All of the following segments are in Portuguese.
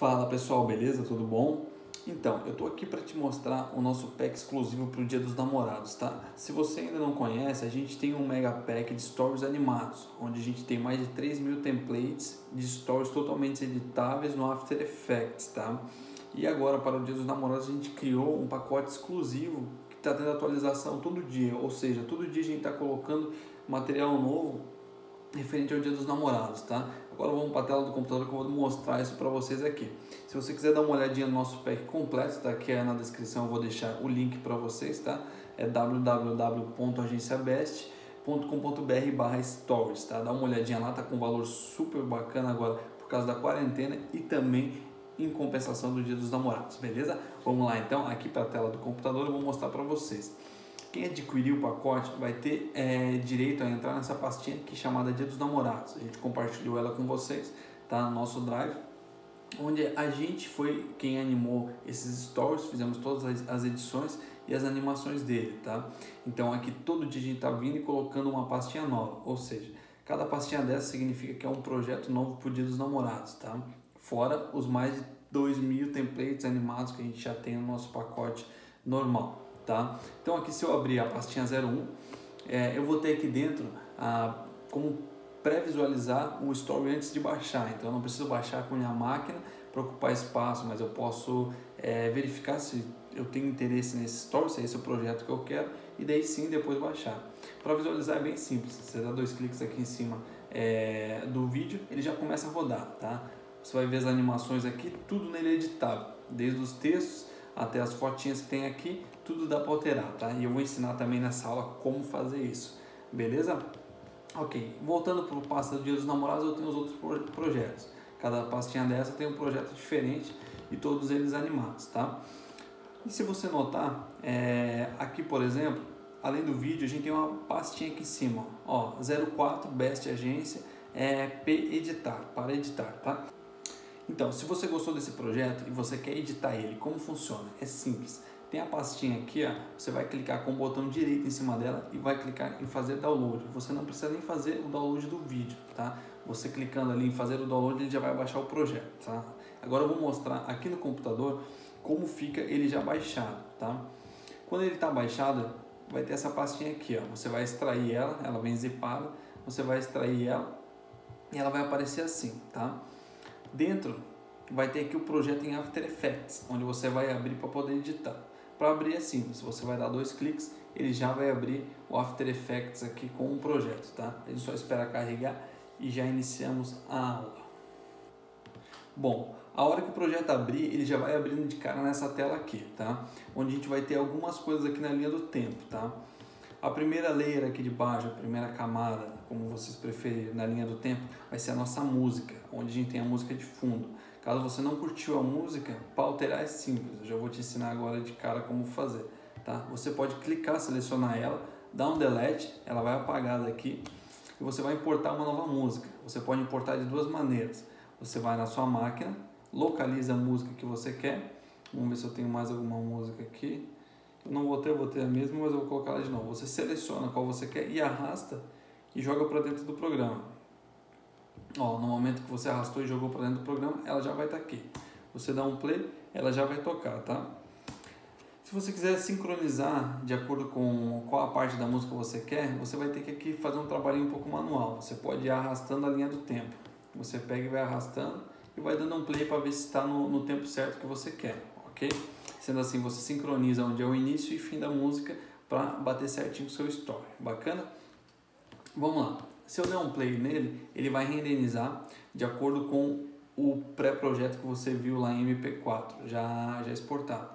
Fala pessoal, beleza? Tudo bom? Então, eu tô aqui para te mostrar o nosso pack exclusivo para o Dia dos Namorados, tá? Se você ainda não conhece, a gente tem um Mega Pack de Stories animados, onde a gente tem mais de 3.000 templates de Stories totalmente editáveis no After Effects, tá? E agora, para o Dia dos Namorados, a gente criou um pacote exclusivo que está tendo atualização todo dia, ou seja, todo dia a gente está colocando material novo referente ao Dia dos Namorados, tá? Agora vamos para a tela do computador que eu vou mostrar isso para vocês aqui. Se você quiser dar uma olhadinha no nosso pack completo, tá? Que é na descrição, eu vou deixar o link para vocês, tá? É www.agenciabest.com.br/stories, tá? Dá uma olhadinha lá, tá com um valor super bacana agora por causa da quarentena e também em compensação do Dia dos Namorados, beleza? Vamos lá então, aqui para a tela do computador eu vou mostrar para vocês. Quem adquirir o pacote vai ter direito a entrar nessa pastinha aqui chamada Dia dos Namorados. A gente compartilhou ela com vocês, tá? No nosso drive, onde a gente foi quem animou esses stories, fizemos todas as edições e as animações dele, tá? Então aqui todo dia a gente tá vindo e colocando uma pastinha nova, ou seja, cada pastinha dessa significa que é um projeto novo pro Dia dos Namorados, tá? Fora os mais de 2.000 templates animados que a gente já tem no nosso pacote normal. Tá? Então aqui se eu abrir a pastinha 01, eu vou ter aqui dentro como pré-visualizar o story antes de baixar. Então eu não preciso baixar com a minha máquina para ocupar espaço, mas eu posso verificar se eu tenho interesse nesse story, se é esse o projeto que eu quero, e daí sim depois baixar. Para visualizar é bem simples, você dá dois cliques aqui em cima do vídeo, ele já começa a rodar, tá? Você vai ver as animações aqui, tudo nele é editável, desde os textos até as fotinhas que tem aqui, tudo dá para alterar, tá? E eu vou ensinar também nessa aula como fazer isso, beleza? Ok, voltando para o passo do Dia dos Namorados, eu tenho os outros projetos. Cada pastinha dessa tem um projeto diferente e todos eles animados, tá? E se você notar, aqui por exemplo, além do vídeo, a gente tem uma pastinha aqui em cima, ó, 04 Best Agência, P editar, para editar, tá? Então, se você gostou desse projeto e você quer editar ele, como funciona? É simples. Tem a pastinha aqui, ó, você vai clicar com o botão direito em cima dela e vai clicar em fazer download. Você não precisa nem fazer o download do vídeo, tá? Você clicando ali em fazer o download, ele já vai baixar o projeto, tá? Agora eu vou mostrar aqui no computador como fica ele já baixado, tá? Quando ele tá baixado, vai ter essa pastinha aqui, ó. Você vai extrair ela, ela vem zipada, você vai extrair ela e ela vai aparecer assim, tá? Dentro vai ter aqui o projeto em After Effects, onde você vai abrir para poder editar. Para abrir é simples, você vai dar dois cliques, ele já vai abrir o After Effects aqui com o projeto, tá? Ele só espera carregar e já iniciamos a aula. Bom, a hora que o projeto abrir, ele já vai abrindo de cara nessa tela aqui, tá? Onde a gente vai ter algumas coisas aqui na linha do tempo, tá? A primeira layer aqui de baixo, a primeira camada, como vocês preferirem, na linha do tempo, vai ser a nossa música, onde a gente tem a música de fundo. Caso você não curtiu a música, para alterar é simples, eu já vou te ensinar agora de cara como fazer, tá? Você pode clicar, selecionar ela, dar um delete, ela vai apagar daqui e você vai importar uma nova música. Você pode importar de duas maneiras, você vai na sua máquina, localiza a música que você quer, vamos ver se eu tenho mais alguma música aqui. Eu não vou ter a mesma, mas eu vou colocar ela de novo. Você seleciona qual você quer e arrasta e joga para dentro do programa. Ó, no momento que você arrastou e jogou para dentro do programa, ela já vai estar aqui. Você dá um play, ela já vai tocar, tá? Se você quiser sincronizar de acordo com qual a parte da música você quer, você vai ter que aqui fazer um trabalhinho um pouco manual. Você pode ir arrastando a linha do tempo. Você pega e vai arrastando e vai dando um play para ver se está no tempo certo que você quer, ok? Sendo assim, você sincroniza onde é o início e fim da música para bater certinho com o seu story. Bacana? Vamos lá. Se eu der um play nele, ele vai renderizar de acordo com o pré-projeto que você viu lá em MP4, já exportado.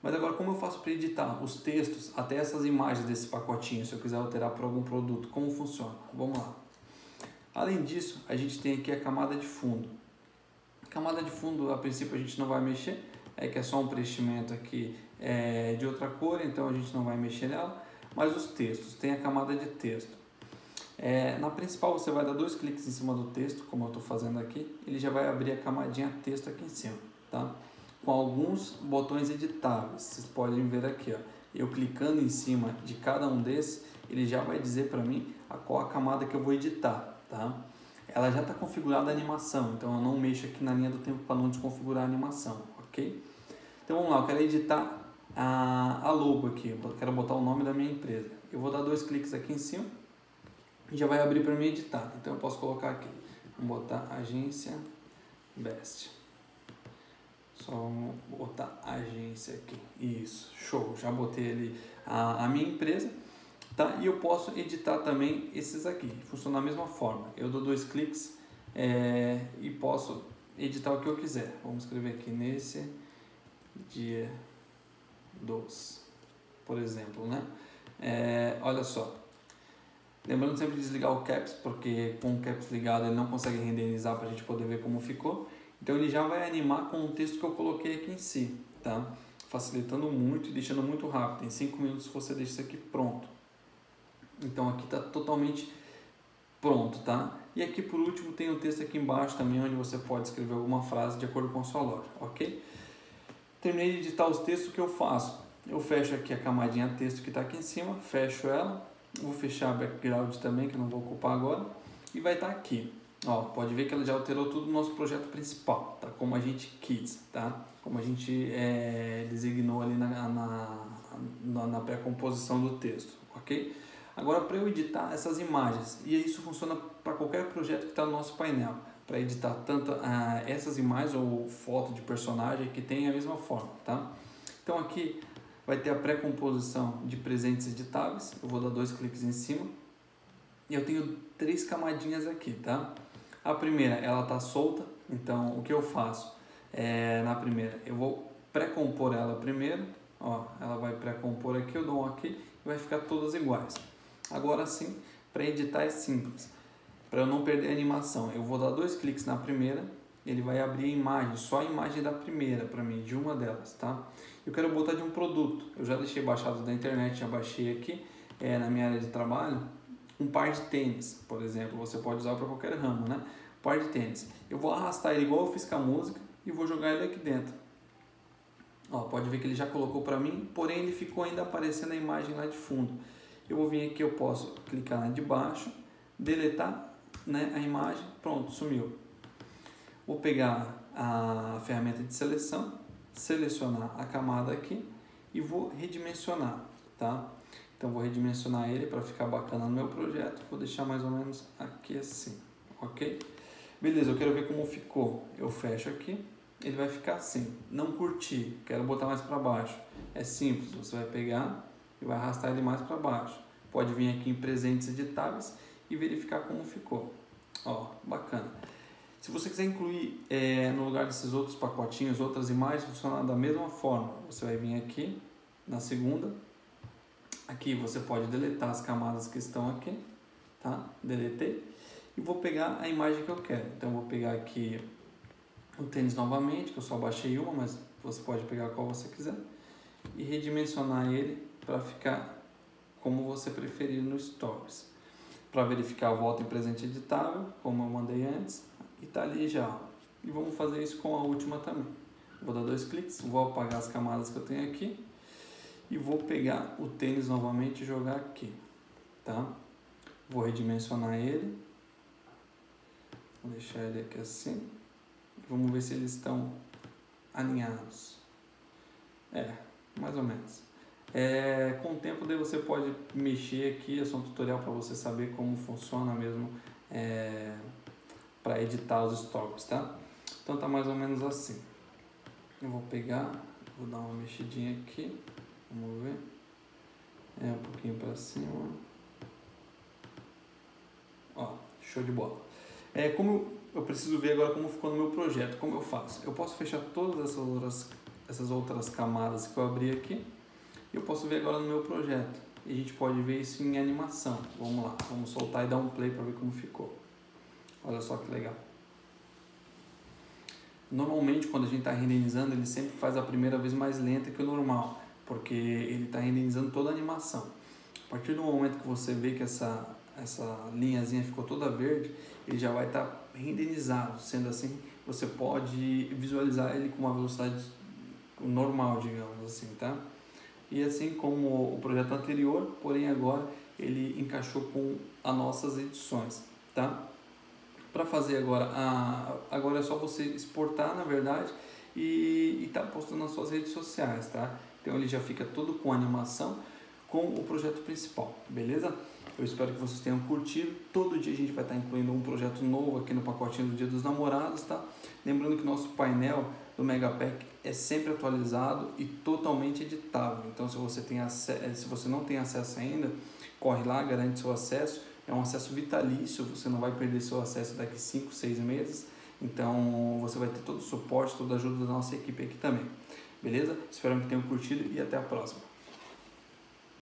Mas agora, como eu faço para editar os textos até essas imagens desse pacotinho, se eu quiser alterar para algum produto, como funciona? Vamos lá. Além disso, a gente tem aqui a camada de fundo. A camada de fundo, a princípio, a gente não vai mexer, que é só um preenchimento aqui de outra cor, então a gente não vai mexer nela, mas os textos, tem a camada de texto. Na principal você vai dar dois cliques em cima do texto, como eu estou fazendo aqui, ele já vai abrir a camadinha texto aqui em cima, tá? Com alguns botões editáveis, vocês podem ver aqui, ó, eu clicando em cima de cada um desses, ele já vai dizer para mim qual a camada que eu vou editar, tá? ela já está configurada a animação, então eu não mexo aqui na linha do tempo para não desconfigurar a animação, ok? Então vamos lá, eu quero editar a logo aqui, eu quero botar o nome da minha empresa. Eu vou dar dois cliques aqui em cima e já vai abrir para mim editar. Então eu posso colocar aqui, vamos botar Agência Best. Só vou botar agência aqui. Isso, show, já botei ali a minha empresa, tá? E eu posso editar também esses aqui, funciona da mesma forma. Eu dou dois cliques e posso editar o que eu quiser. Vamos escrever aqui nesse dia 2, por exemplo, né? Olha só, lembrando sempre de desligar o caps, porque com o caps ligado ele não consegue renderizar para a gente poder ver como ficou. Então ele já vai animar com o texto que eu coloquei aqui em si, tá? Facilitando muito e deixando muito rápido. Em 5 minutos você deixa isso aqui pronto. Então aqui está totalmente pronto, tá? E aqui por último tem o texto aqui embaixo também, onde você pode escrever alguma frase de acordo com a sua loja, ok? Terminei de editar os textos, o que eu faço? Eu fecho aqui a camadinha texto que está aqui em cima, fecho ela, vou fechar a background também, que eu não vou ocupar agora, e vai estar aqui. Ó, pode ver que ela já alterou tudo o nosso projeto principal, tá? Como a gente quis, tá? Como a gente designou ali na pré-composição do texto, ok? Agora, para eu editar essas imagens, e isso funciona para qualquer projeto que está no nosso painel, para editar tanto essas imagens ou foto de personagem que tem a mesma forma, tá? Então aqui vai ter a pré-composição de presentes editáveis, eu vou dar dois cliques em cima, e eu tenho 3 camadinhas aqui, tá? A primeira, ela tá solta, então o que eu faço na primeira, eu vou pré-compor ela primeiro, ó, ela vai pré-compor aqui, eu dou um ok e vai ficar todas iguais. Agora sim, para editar é simples, para eu não perder a animação, eu vou dar dois cliques na primeira, ele vai abrir a imagem, só a imagem da primeira para mim, de uma delas, tá? Eu quero botar de um produto, eu já deixei baixado da internet, já baixei aqui na minha área de trabalho, um par de tênis, por exemplo, você pode usar para qualquer ramo, né? Par de tênis. Eu vou arrastar ele igual eu fiz com a música e vou jogar ele aqui dentro. Ó, pode ver que ele já colocou para mim, porém ele ficou ainda aparecendo a imagem lá de fundo. Eu vou vir aqui, eu posso clicar lá de baixo, deletar, né, a imagem, pronto, sumiu. Vou pegar a ferramenta de seleção, selecionar a camada aqui e vou redimensionar, tá? Então vou redimensionar ele para ficar bacana no meu projeto. Vou deixar mais ou menos aqui assim, ok? Beleza, eu quero ver como ficou. Eu fecho aqui, ele vai ficar assim. Não curti, quero botar mais para baixo. É simples, você vai pegar e vai arrastar ele mais para baixo. Pode vir aqui em presentes editáveis e verificar como ficou. Ó, bacana. Se você quiser incluir no lugar desses outros pacotinhos, outras imagens, funciona da mesma forma. Você vai vir aqui na segunda. Aqui você pode deletar as camadas que estão aqui, tá? Deletei. E vou pegar a imagem que eu quero. Então eu vou pegar aqui o tênis novamente, que eu só baixei uma, mas você pode pegar qual você quiser. E redimensionar ele para ficar como você preferir no Stories. Para verificar a volta em presente editável, como eu mandei antes. E tá ali já. E vamos fazer isso com a última também. Vou dar dois cliques, vou apagar as camadas que eu tenho aqui. E vou pegar o tênis novamente e jogar aqui, tá? Vou redimensionar ele. Vou deixar ele aqui assim. Vamos ver se eles estão alinhados. Mais ou menos. Com o tempo daí você pode mexer aqui. É só um tutorial para você saber como funciona mesmo para editar os stories, tá? Então tá mais ou menos assim. Eu vou pegar, vou dar uma mexidinha aqui. Vamos ver, um pouquinho para cima, ó, show de bola. Como eu preciso ver agora como ficou no meu projeto, como eu faço? Eu posso fechar todas essas outras camadas que eu abri aqui, e eu posso ver agora no meu projeto, e a gente pode ver isso em animação. Vamos lá, vamos soltar e dar um play para ver como ficou. Olha só que legal. Normalmente quando a gente está renderizando, ele sempre faz a primeira vez mais lenta que o normal, porque ele está renderizando toda a animação. A partir do momento que você vê que essa linhazinha ficou toda verde, ele já vai estar renderizado. Sendo assim, você pode visualizar ele com uma velocidade normal, digamos assim, tá? E assim como o projeto anterior, porém agora ele encaixou com as nossas edições, tá? para fazer agora. Agora é só você exportar, na verdade, e tá postando nas suas redes sociais, tá? Então ele já fica todo com animação, com o projeto principal, beleza? Eu espero que vocês tenham curtido. Todo dia a gente vai estar incluindo um projeto novo aqui no pacotinho do Dia dos Namorados, tá? Lembrando que nosso painel do Mega Pack é sempre atualizado e totalmente editável. Então se você não tem acesso ainda, corre lá, garante seu acesso. É um acesso vitalício, você não vai perder seu acesso daqui 5, 6 meses. Então você vai ter todo o suporte, toda a ajuda da nossa equipe aqui também. Beleza? Espero que tenham curtido e até a próxima.